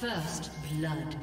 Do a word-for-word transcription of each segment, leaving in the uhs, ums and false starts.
First blood.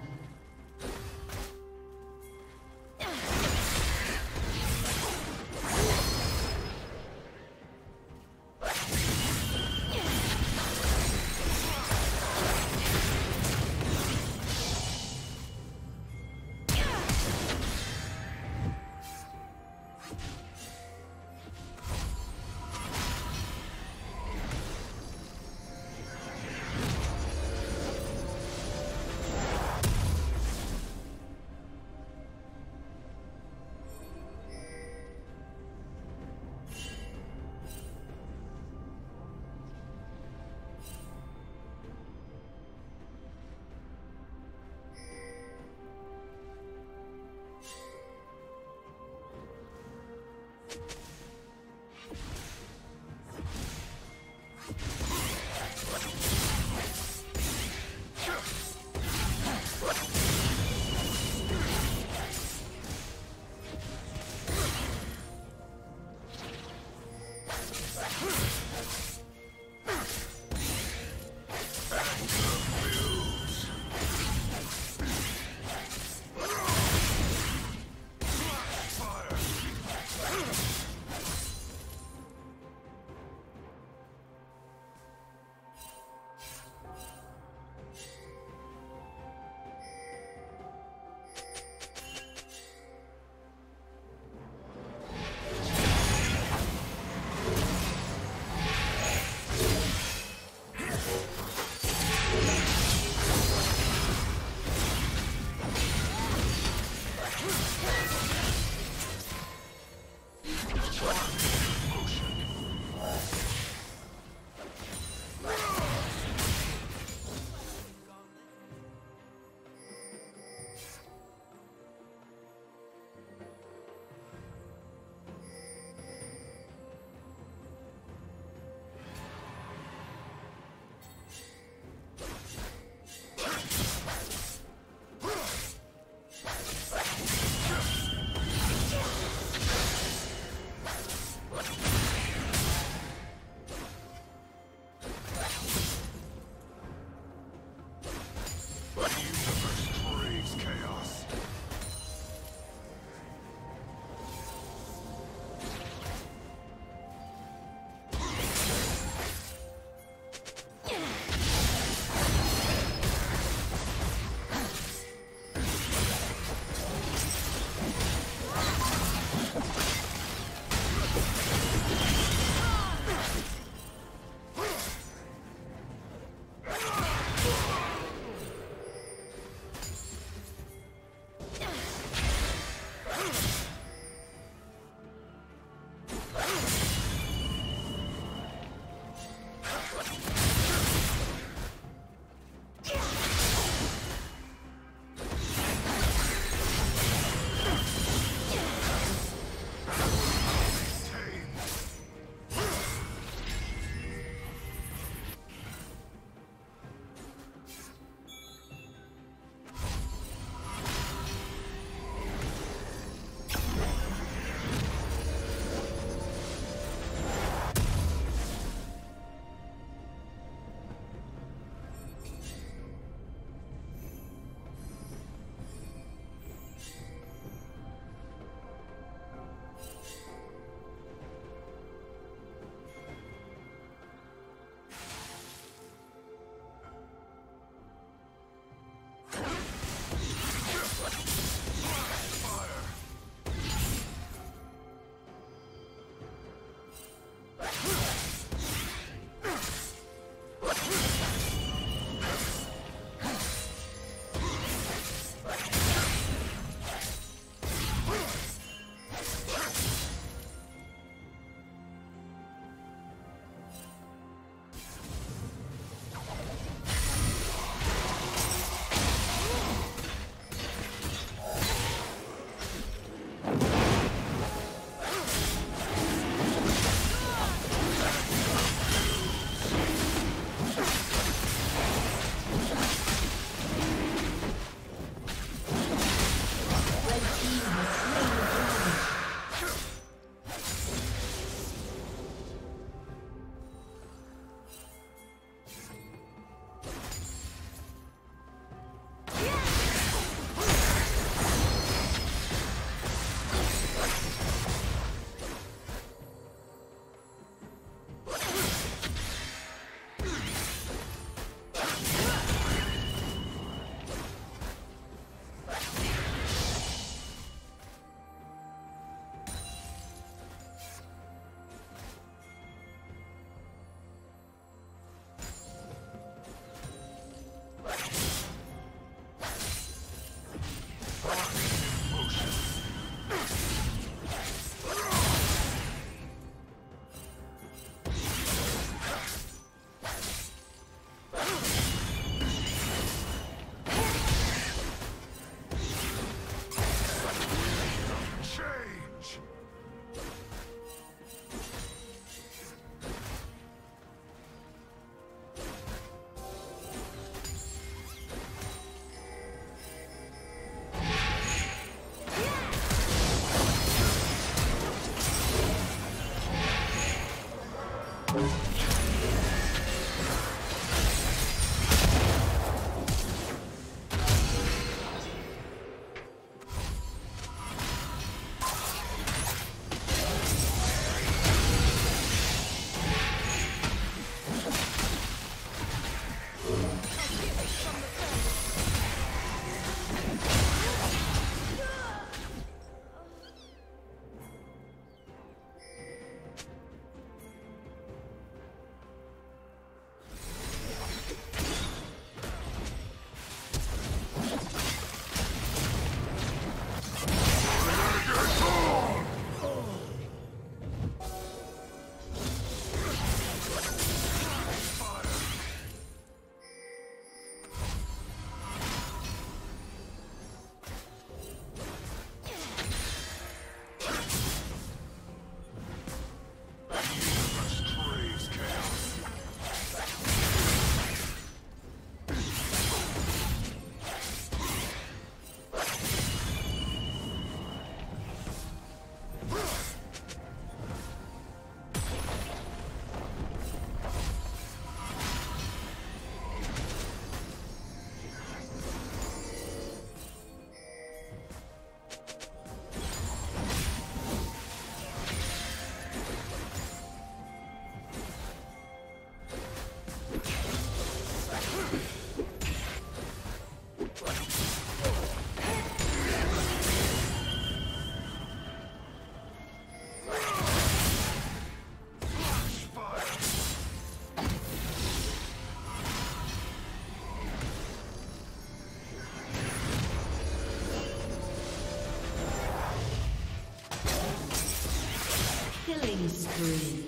Killing spree.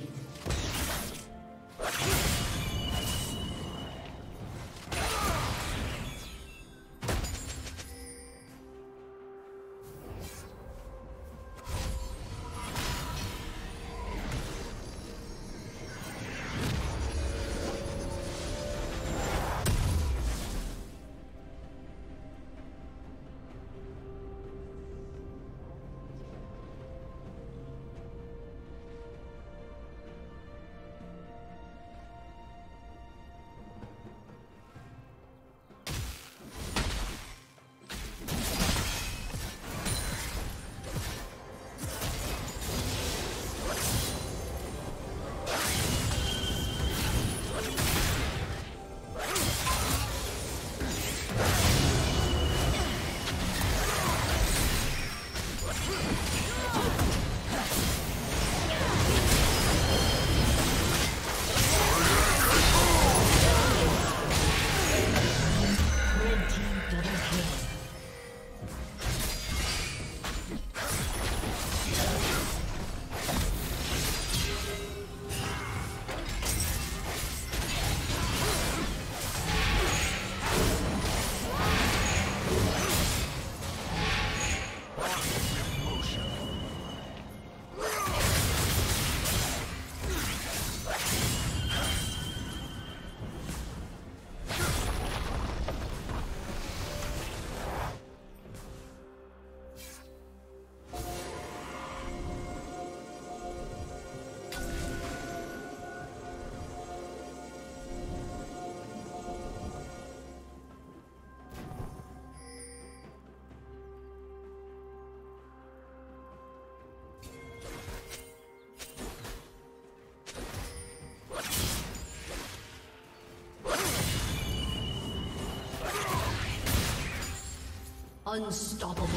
Unstoppable.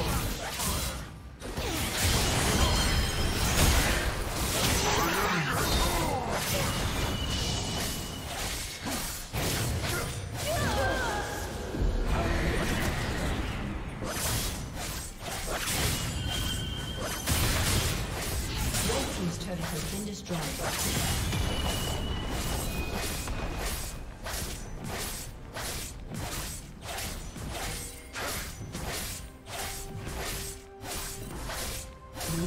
Team's turret has been destroyed. The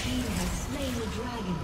team has slain the dragon.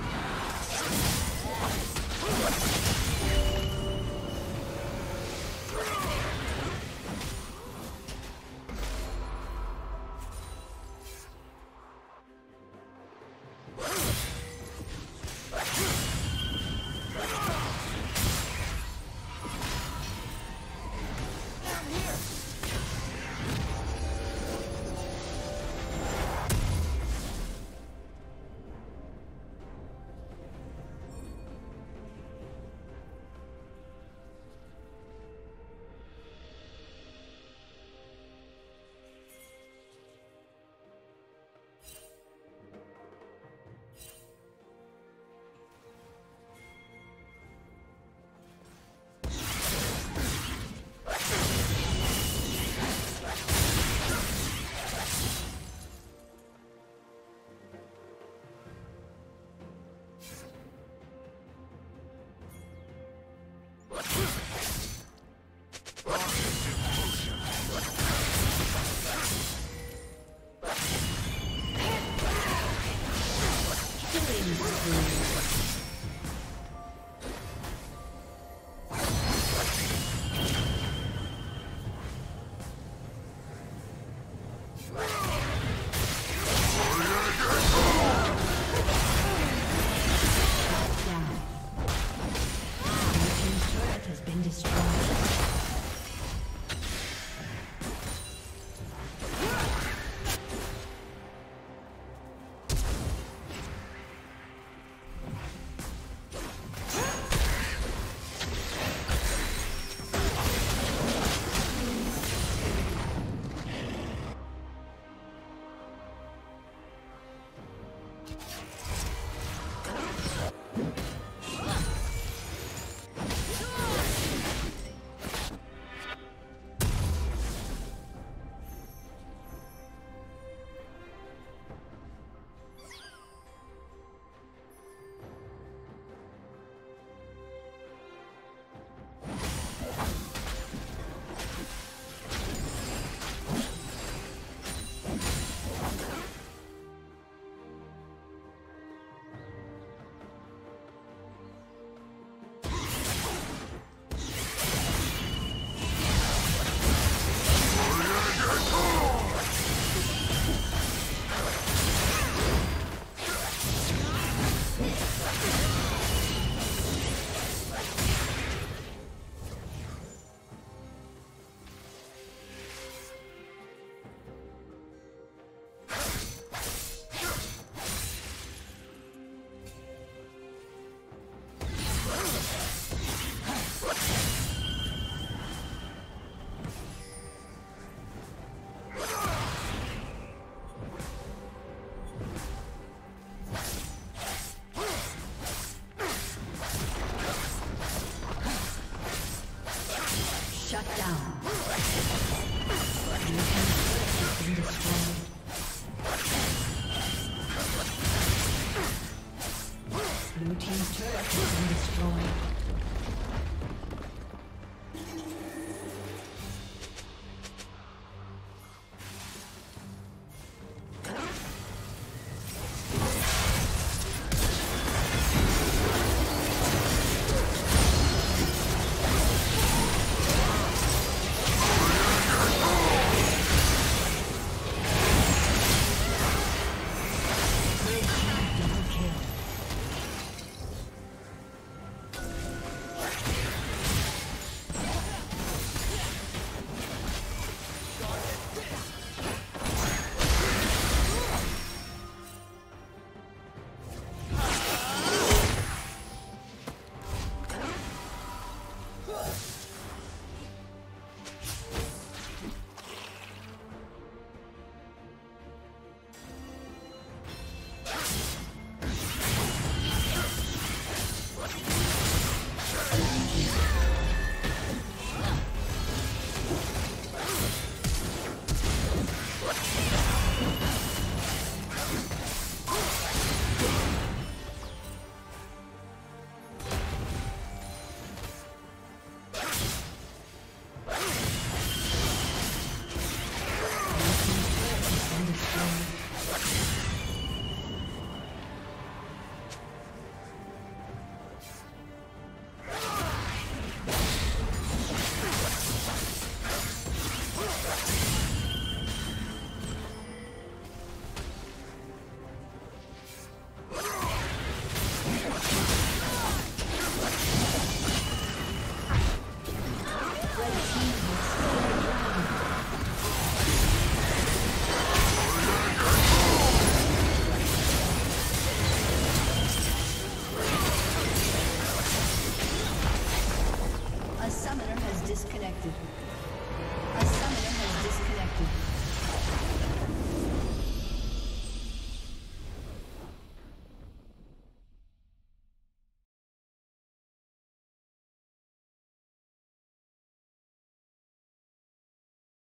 Disconnected.